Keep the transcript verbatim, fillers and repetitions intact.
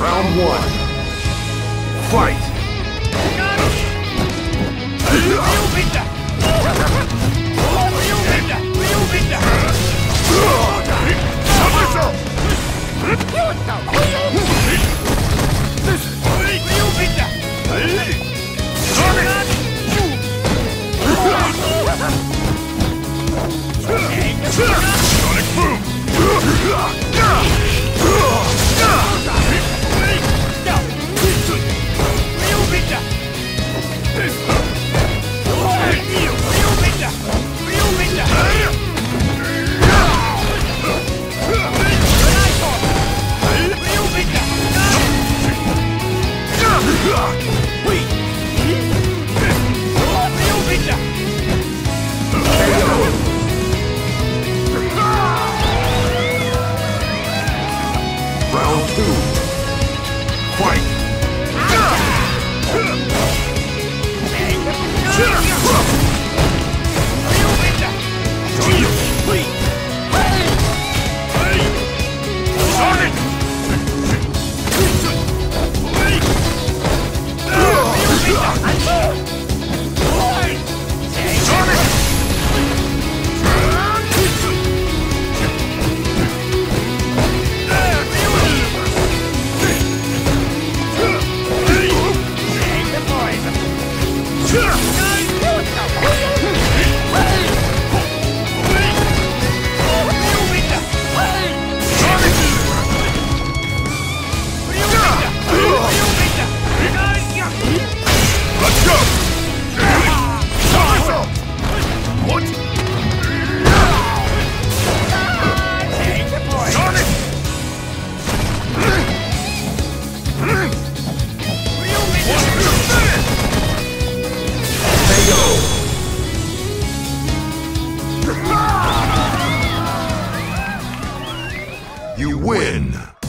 Round one. Fight! Sonic boom! You win!